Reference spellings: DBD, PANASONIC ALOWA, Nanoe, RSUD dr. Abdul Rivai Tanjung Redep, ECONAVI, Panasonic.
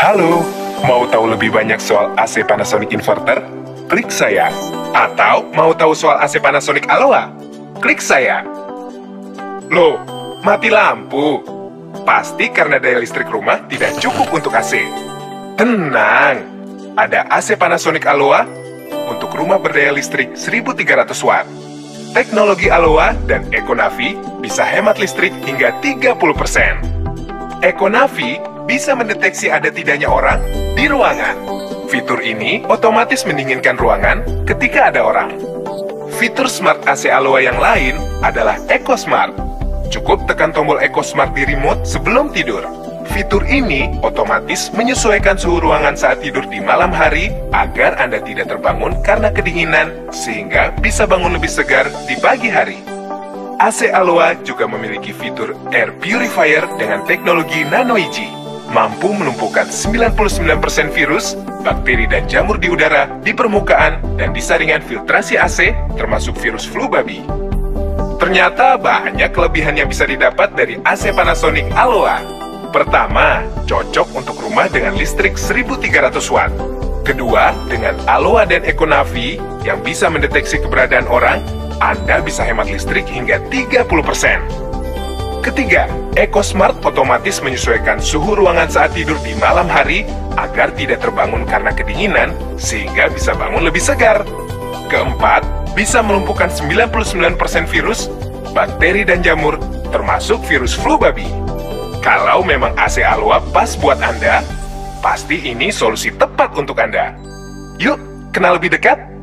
Halo, mau tahu lebih banyak soal AC Panasonic Inverter? Klik saya. Atau mau tahu soal AC Panasonic Alowa? Klik saya. Loh, mati lampu? Pasti karena daya listrik rumah tidak cukup untuk AC. Tenang, ada AC Panasonic Alowa untuk rumah berdaya listrik 1300 Watt. Teknologi Alowa dan ECONAVI bisa hemat listrik hingga 30%. ECONAVI bisa mendeteksi ada tidaknya orang di ruangan. Fitur ini otomatis mendinginkan ruangan ketika ada orang. Fitur Smart AC Alowa yang lain adalah Eco Smart. Cukup tekan tombol Eco Smart di remote sebelum tidur. Fitur ini otomatis menyesuaikan suhu ruangan saat tidur di malam hari agar Anda tidak terbangun karena kedinginan sehingga bisa bangun lebih segar di pagi hari. AC Alowa juga memiliki fitur Air Purifier dengan teknologi Nanoe, mampu melumpuhkan 99% virus, bakteri dan jamur di udara, di permukaan, dan di saringan filtrasi AC, termasuk virus flu babi. Ternyata banyak kelebihan yang bisa didapat dari AC Panasonic Alowa. Pertama, cocok untuk rumah dengan listrik 1300 Watt. Kedua, dengan Alowa dan ECONAVI yang bisa mendeteksi keberadaan orang, Anda bisa hemat listrik hingga 30%. Ketiga, Eco Smart otomatis menyesuaikan suhu ruangan saat tidur di malam hari agar tidak terbangun karena kedinginan sehingga bisa bangun lebih segar. Keempat, bisa melumpuhkan 99% virus, bakteri dan jamur, termasuk virus flu babi. Kalau memang AC Alowa pas buat Anda, pasti ini solusi tepat untuk Anda. Yuk, kenal lebih dekat.